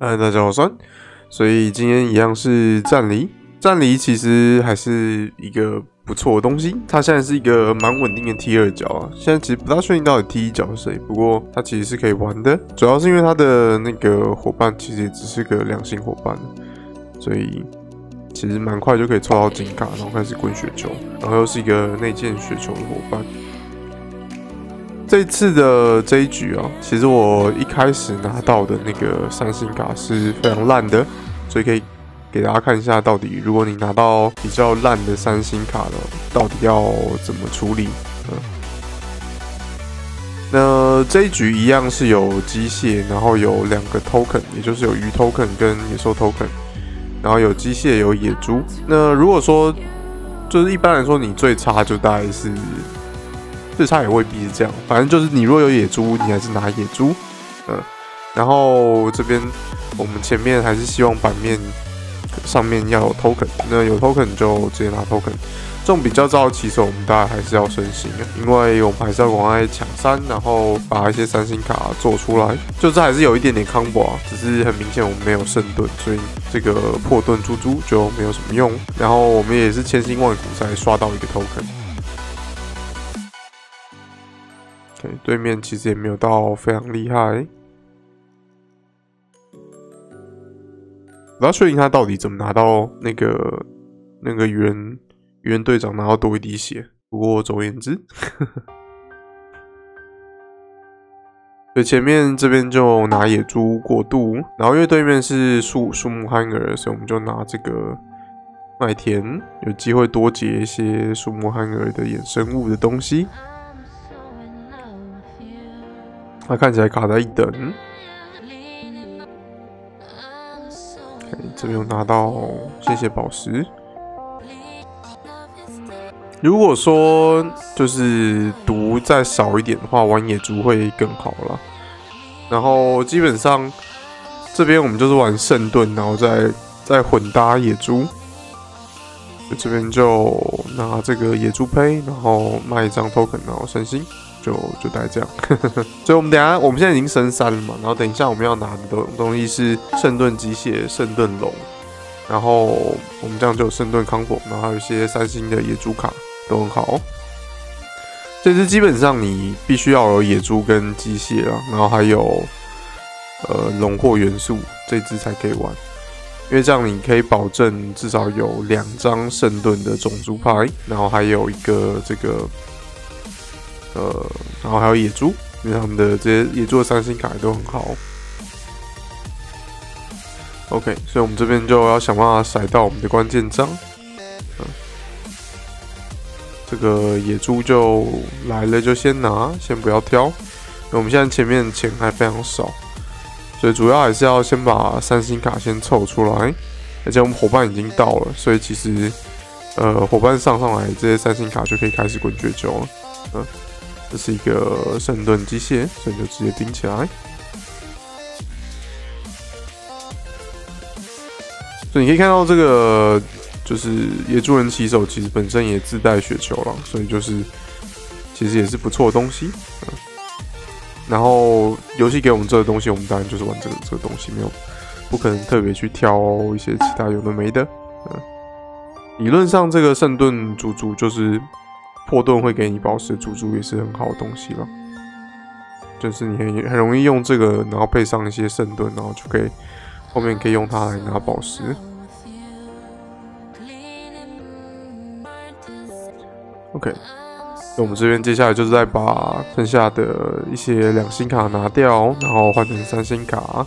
嗨，大家好，我是安。所以今天一样是战梨，战梨其实还是一个不错的东西，它现在是一个蛮稳定的 T2 角啊。现在其实不大确定到底 T1 角是谁，不过它其实是可以玩的，主要是因为它的那个伙伴其实也只是个良心伙伴，所以其实蛮快就可以抽到金卡，然后开始滚雪球，然后又是一个内建雪球的伙伴。这次的这一局啊，其实我一开始拿到的那个三星卡是非常烂的，所以可以给大家看一下到底如果你拿到比较烂的三星卡了，到底要怎么处理。那这一局一样是有机械，然后有两个 token， 也就是有鱼 token 跟野兽 token， 然后有机械有野猪。那如果说就是一般来说你最差就大概是。最差也未必是这样，反正就是你若有野猪，你还是拿野猪，然后这边我们前面还是希望版面上面要有 token， 那有 token 就直接拿 token， 这种比较糟的棋手我们大家还是要深信啊，因为我们还是要往外抢三，然后把一些三星卡做出来，就这还是有一点点 combo 啊，只是很明显我们没有圣盾，所以这个破盾出猪就没有什么用，然后我们也是千辛万苦才刷到一个 token。对面其实也没有到非常厉害，我要确定他到底怎么拿到那个鱼人队长拿到多一滴血。不过总而言之，对前面这边就拿野猪过渡，然后因为对面是树木憨儿，所以我们就拿这个麦田，有机会多解一些树木憨儿的衍生物的东西。他看起来卡在一等，这边有拿到谢谢宝石。如果说就是毒再少一点的话，玩野猪会更好了。然后基本上这边我们就是玩圣盾，然后再混搭野猪。这边就拿这个野猪胚，然后卖一张 token， 然后升星。就大概这样，所以我们现在已经升三了嘛，然后等一下我们要拿的东西是圣盾机械、圣盾龙，然后我们这样就有圣盾康佛，然后还有一些三星的野猪卡都很好。这次基本上你必须要有野猪跟机械啦，然后还有龙或元素，这只才可以玩，因为这样你可以保证至少有两张圣盾的种族牌，然后还有一个这个。然后还有野猪，因为他们的这些野猪的三星卡也都很好。OK， 所以我们这边就要想办法甩到我们的关键章。这个野猪就来了，就先拿，先不要挑。我们现在前面钱还非常少，所以主要还是要先把三星卡先凑出来。而且我们伙伴已经到了，所以其实伙伴上来，这些三星卡就可以开始滚雪球了。这是一个圣盾机械，所以就直接顶起来。所以你可以看到这个就是野猪人骑手，其实本身也自带雪球了，所以就是其实也是不错的东西。然后游戏给我们这个东西，我们当然就是玩这个东西，没有不可能特别去挑一些其他有的没的。理论上这个圣盾猪猪就是。破盾会给你宝石的珠珠也是很好的东西了，就是你很容易用这个，然后配上一些圣盾，然后就可以后面可以用它来拿宝石。OK， 那我们这边接下来就是再把剩下的一些两星卡拿掉，然后换成三星卡，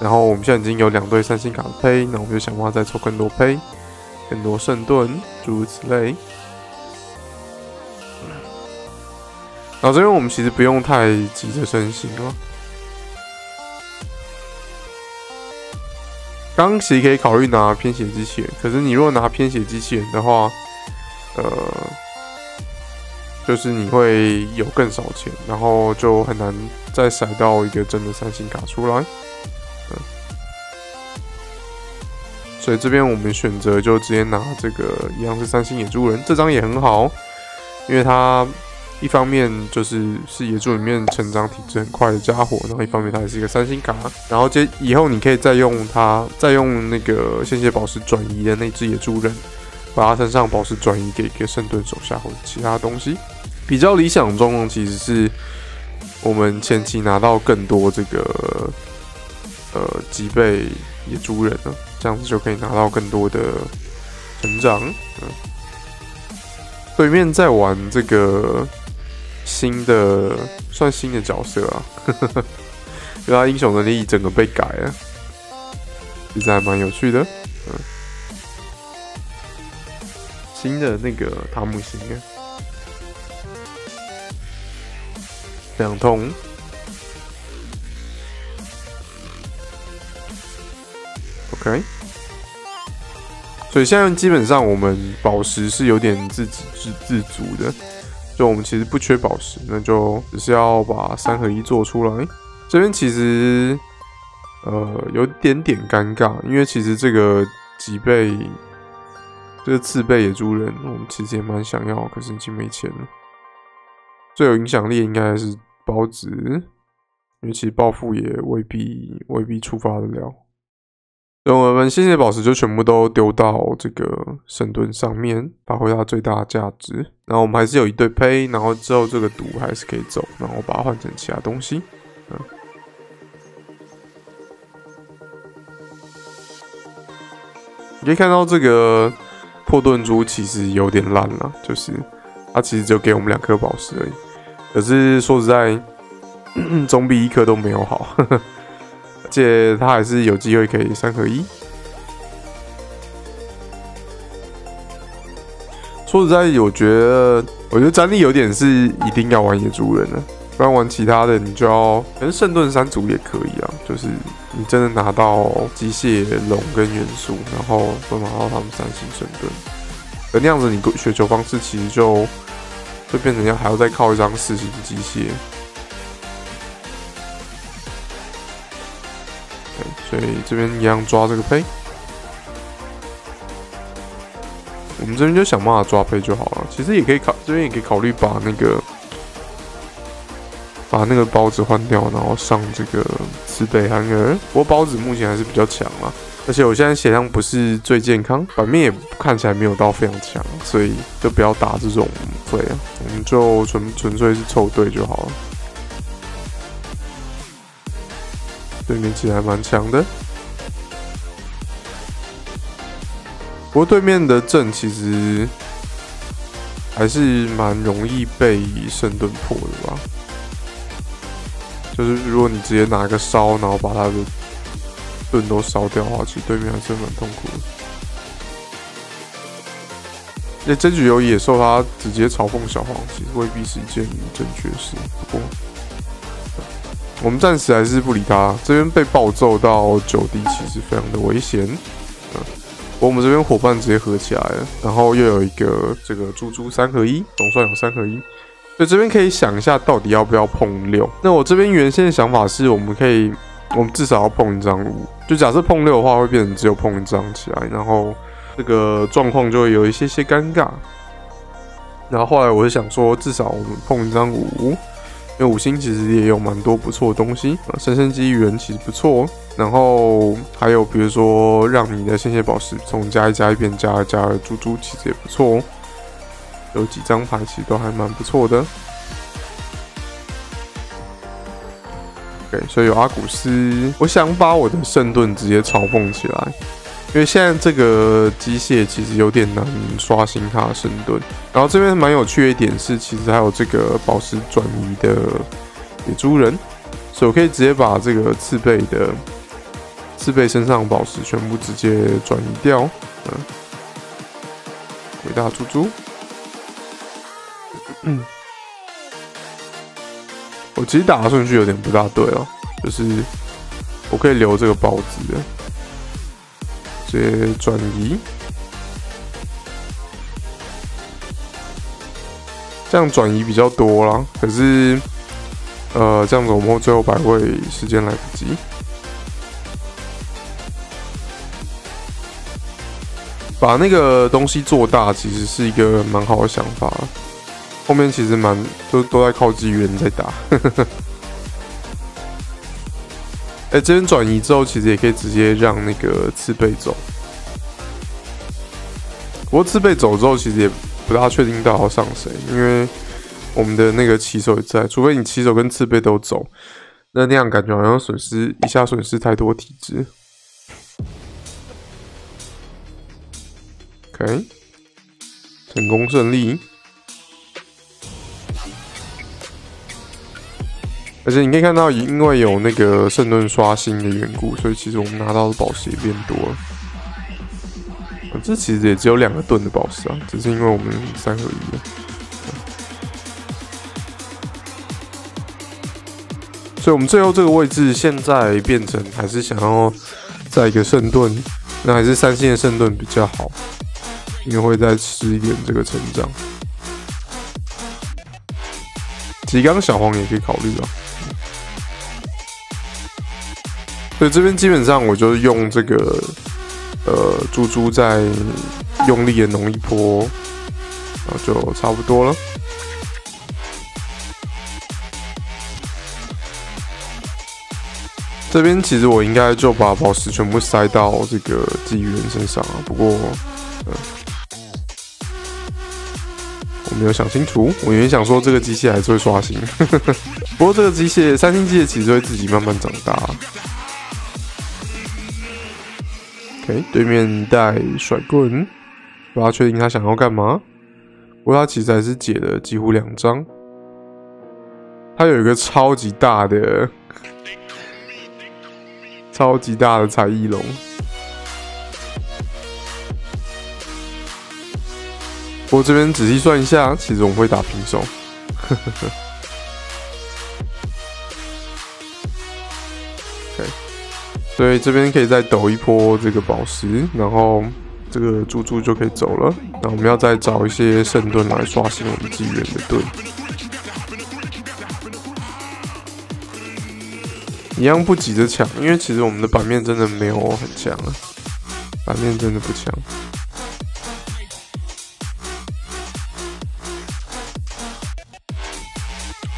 然后我们现在已经有两对三星卡的胚，那我们就想办法再抽更多胚、更多圣盾，诸如此类。然后这边我们其实不用太急着升星了，刚其实可以考虑拿偏血机器人，可是你如果拿偏血机器人的话，就是你会有更少钱，然后就很难再甩到一个真的三星卡出来，所以这边我们选择就直接拿这个一样是三星野猪人，这张也很好，因为它。一方面就是是野猪里面成长体质很快的家伙，然后一方面它也是一个三星卡，然后以后你可以再用那个献血宝石转移的那只野猪人，把它身上宝石转移给一个圣盾手下或者其他东西。比较理想的状况其实是我们前期拿到更多这个脊背野猪人了，这样子就可以拿到更多的成长。对面在玩这个算新的角色啊，因为他英雄能力整个被改了，其实还蛮有趣的。新的那个塔姆星啊，2通。OK， 所以现在基本上我们宝石是有点自足的，就我们其实不缺宝石，那就只是要把3合1做出来。这边其实有点尴尬，因为其实这个刺背野猪人，我们其实也蛮想要，可是已经没钱了。最有影响力应该是包子，因为其实暴富也未必触发得了。所以我们献血宝石就全部都丢到这个圣盾上面，发挥它最大的价值。然后我们还是有一对胚，然后之后这个毒还是可以走，然后把它换成其他东西。你可以看到这个破盾珠其实有点烂了，就是它其实只有给我们2颗宝石而已。可是说实在，总比1颗都没有好。而且他还是有机会可以3合1。说实在，我觉得战力有点是一定要玩野猪人了，不然玩其他的你就要，可能圣盾3组也可以啊。就是你真的拿到机械龙跟元素，然后都拿到他们3星圣盾，而那样子你雪球方式其实就变成还要再靠一张4星机械。所以这边一样抓这个胚，我们这边就想办法抓胚就好了。其实也可以考虑把那个包子换掉，然后上这个慈悲憨儿。不过包子目前还是比较强啦，而且我现在血量不是最健康，版面也看起来没有到非常强，所以就不要打这种play啊，我们就纯粹是凑对就好了。对面其实还蛮强的，不过对面的阵其实还是蛮容易被圣盾破的吧。就是如果你直接拿个烧，然后把他的盾都烧掉的话，其实对面还是蛮痛苦的。那这局有野兽，他直接嘲讽小黄，其实未必是一件正确的事。不过我们暂时还是不理他，这边被暴揍到9D其实非常的危险。我们这边伙伴直接合起来了，然后又有一个这个猪3合1，总算有3合1。所以这边可以想一下到底要不要碰6。那我这边原先的想法是我们至少要碰1张5。就假设碰6的话，会变成只有碰1张起来，然后这个状况就会有一些尴尬。然后后来我就想说，至少我们碰1张5。因为5星其实也有蛮多不错的东西，生生机缘其实不错，然后还有比如说让你的献血宝石从加1变加2猪其实也不错，有几张牌其实都还蛮不错的。OK， 所以有阿古斯，我想把我的圣盾直接嘲讽起来，因为现在这个机械其实有点难刷新它的圣盾。然后这边蛮有趣的一点是，其实还有这个宝石转移的野猪人，所以我可以直接把这个刺背身上的宝石全部直接转移掉。伟大猪猪，我其实打的顺序有点不大对哦，就是我可以留这个包子的。直接转移，这样转移比较多啦。可是，这样子我们最后摆位时间来不及。把那个东西做大，其实是一个蛮好的想法。后面其实蛮都在靠机缘在打。哎、欸，这边转移之后，其实也可以直接让那个刺背走。不过刺背走之后，其实也不大确定到底要上谁，因为我们的那个骑手也在，除非你骑手跟刺背都走，那样感觉好像损失太多体质。OK， 成功胜利。而且你可以看到，因为有那个圣盾刷新的缘故，所以其实我们拿到的宝石也变多了。这其实也只有两个盾的宝石啊，只是因为我们三合一了。所以我们最后这个位置现在变成还是想要再一个圣盾，那还是三星的圣盾比较好，因为会再吃一点这个成长。其实刚小黄也可以考虑啊。所以这边基本上我就用这个猪猪在用力的农一波，然后就差不多了。这边其实我应该就把宝石全部塞到这个纪元身上啊，不过我没有想清楚，我原本想说这个机械还是会刷新，不过这个机械三星机械其实会自己慢慢长大。OK， 对面带甩棍，不要确定他想要干嘛。不过他其实还是解了几乎两张。他有一个超级大的才艺龙。不过这边仔细算一下，其实我们会打平手。所以这边可以再抖一波这个宝石，然后这个猪猪就可以走了。那我们要再找一些圣盾来刷新我们纪元的盾，一样不急着抢，因为其实我们的版面真的没有很强啊，版面真的不强。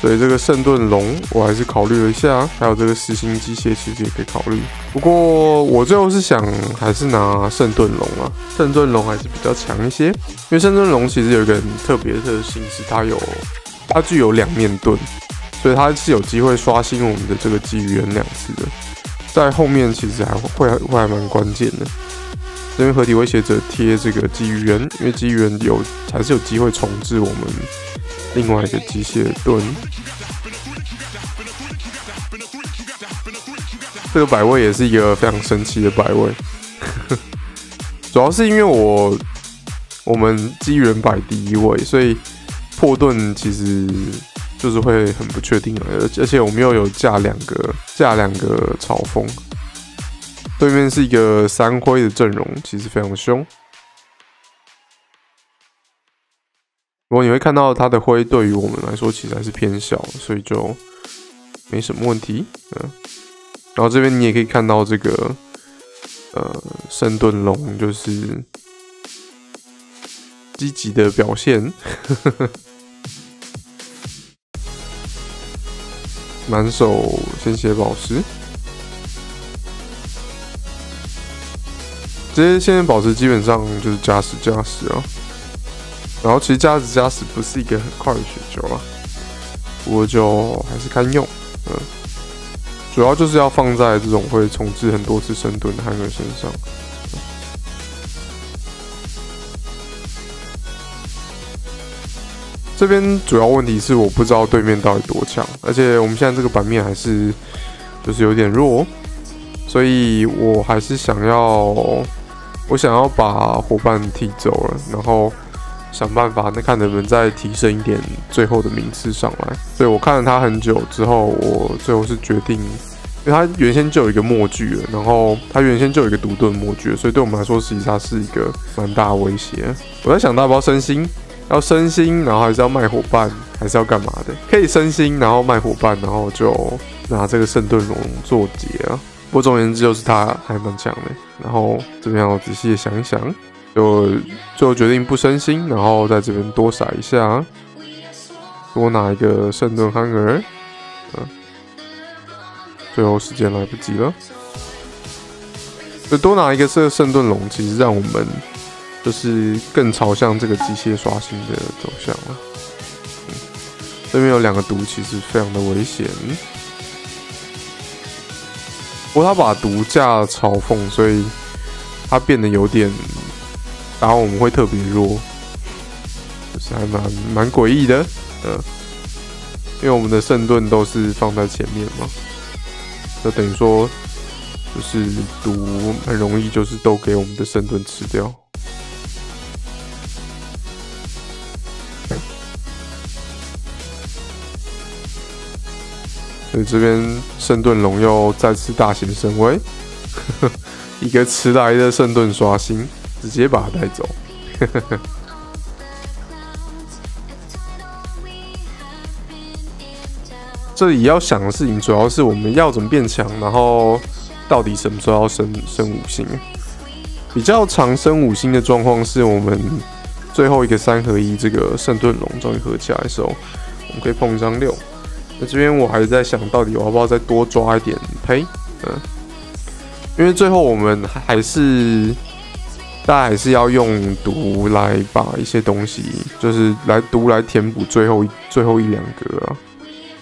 所以这个圣盾龙我还是考虑了一下，还有这个实心机械其实也可以考虑。不过我最后是想还是拿圣盾龙啊，圣盾龙还是比较强一些，因为圣盾龙其实有一个很特别的特性是它具有两面盾，所以它是有机会刷新我们的这个机缘两次的。在后面其实会还蛮关键的，因为合体威胁者贴这个机缘，因为机缘还是有机会重置我们另外一个机械盾。这个摆位也是一个非常神奇的摆位，主要是因为我们机缘摆第一位，所以破盾其实就是会很不确定，而且我们又有架两个嘲讽，对面是一个三灰的阵容，其实非常凶。不过你会看到它的灰对于我们来说其实还是偏小，所以就没什么问题。然后这边你也可以看到这个圣盾龙就是积极的表现，满手鲜血宝石。这些鲜血宝石基本上就是加石啊。然后其实加石不是一个很快的雪球啦，不过就还是堪用。主要就是要放在这种会重置很多次深蹲的汉克身上。这边主要问题是我不知道对面到底多强，而且我们现在这个版面还是就是有点弱，所以我还是想要把伙伴踢走了，然后想办法看能不能再提升一点最后的名次上来。所以我看了他很久之后，我最后是决定，因为他原先就有一个默剧了，然后他原先就有一个独盾默剧，所以对我们来说实际上是一个蛮大的威胁。我在想他要不要升星，要升星然后还是要卖伙伴，还是要干嘛的？可以升星然后卖伙伴，然后就拿这个圣盾龙做结啊。不过总而言之就是他还蛮强的，然后这边我仔细的想一想，就最后决定不升星，然后在这边多撒一下。多拿一个圣盾憨儿，最后时间来不及了。所以多拿一个这个圣盾龙，其实让我们就是更朝向这个机械刷新的走向了。这边有两个毒，其实非常的危险。不过他把毒架嘲讽，所以他变得有点打我们会特别弱，就是还蛮诡异的。因为我们的圣盾都是放在前面嘛，就等于说就是毒很容易就是都给我们的圣盾吃掉。所以这边圣盾龙又再次大显神威，一个迟来的圣盾刷新，直接把它带走。这里要想的事情主要是我们要怎么变强，然后到底什么时候要升五星？比较常升五星的状况是我们最后一个3合1这个圣盾龙终于合起来的时候，我们可以碰一张6。那这边我还在想，到底我要不要再多抓一点胚？因为最后我们大家还是要用毒来把一些东西，就是毒来填补最后一两格啊，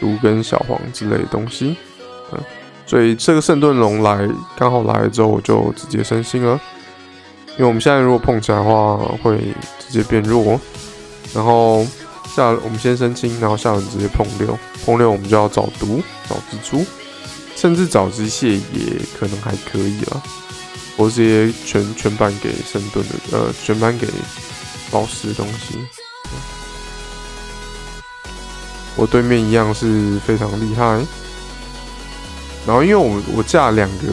毒跟小黄之类的东西。所以这个圣盾龙刚好来之后，我就直接升星了，因为我们现在如果碰起来的话，会直接变弱。然后。我们先升清，然后下轮直接碰6，我们就要找毒、找蜘蛛，甚至找机械也可能还可以啦。我直接全版给圣盾的，全版给宝石的东西。我对面一样是非常厉害。然后因为我架两个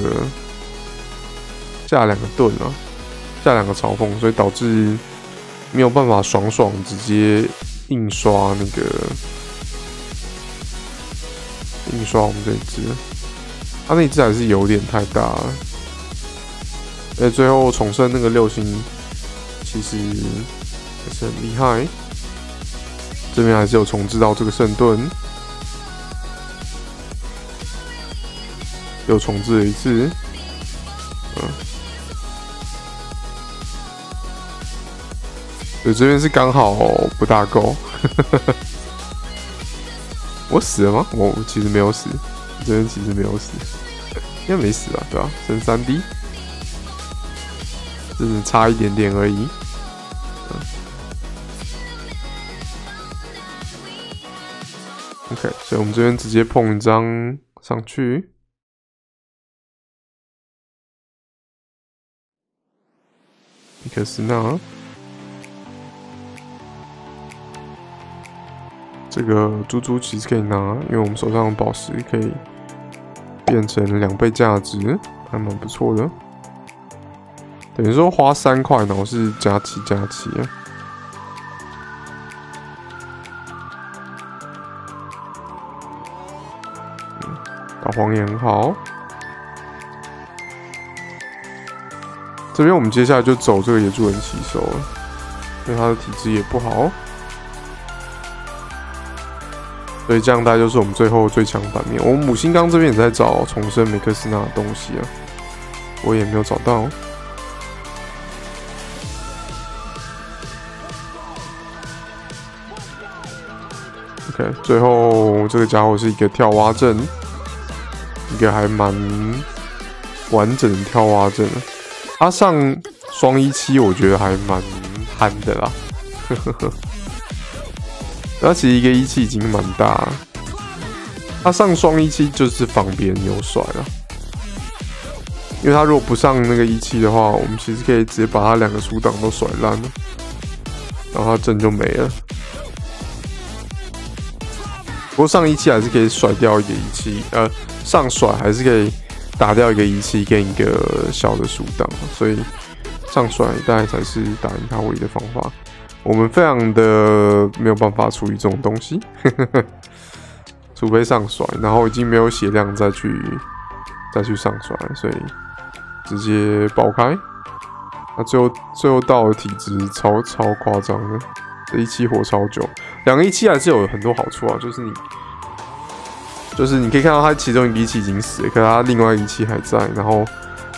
盾啊，架两个嘲讽，所以导致没有办法爽直接。印刷我们这一只，他那一只还是有点太大了，而且最后重生那个6星其实还是很厉害，这边还是有重置到这个圣盾，又重置了一次，所以这边是刚好不大够，我死了吗？我其实没有死，这边其实没有死，应该没死吧？对吧？剩3滴，只是差一点点而已。OK， 所以我们这边直接碰一张上去。尼克斯纳。这个猪猪其实可以拿，因为我们手上的宝石可以变成2倍价值，还蛮不错的。等于说花3块，然后是加7啊。打黄也很好。这边我们接下来就走这个野猪人骑手了，因为他的体质也不好。所以这样大概就是我们最后最强版面。我母星刚这边也在找重生梅克斯纳的东西啊，我也没有找到。OK， 最后这个家伙是一个跳蛙阵，一个还蛮完整的跳蛙阵。他上双17，我觉得还蛮憨的啦。他其实一个17已经蛮大了，他上双17就是防别人有甩了，因为他如果不上那个17的话，我们其实可以直接把他两个阻挡都甩烂了，然后他阵就没了。不过上17还是可以甩掉一个17，上甩还是可以打掉一个17跟一个小的阻挡，所以上甩大概才是打赢他唯一的方法。我们非常的没有办法处理这种东西，除非上甩，然后已经没有血量再去上甩，所以直接爆开。那最后到的体质超夸张的，这一期活超久， 2个仪器还是有很多好处啊，就是你可以看到它其中一个仪器已经死了，可是它另外一个仪器还在，然后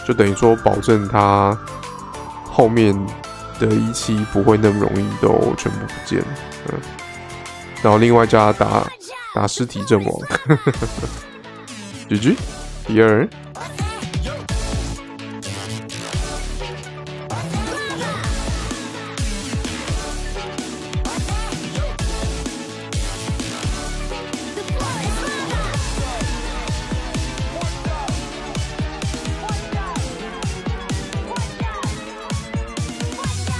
就等于说保证它后面的仪器不会那么容易都全部不见，嗯，然后另外加打尸体阵亡，GG，第二。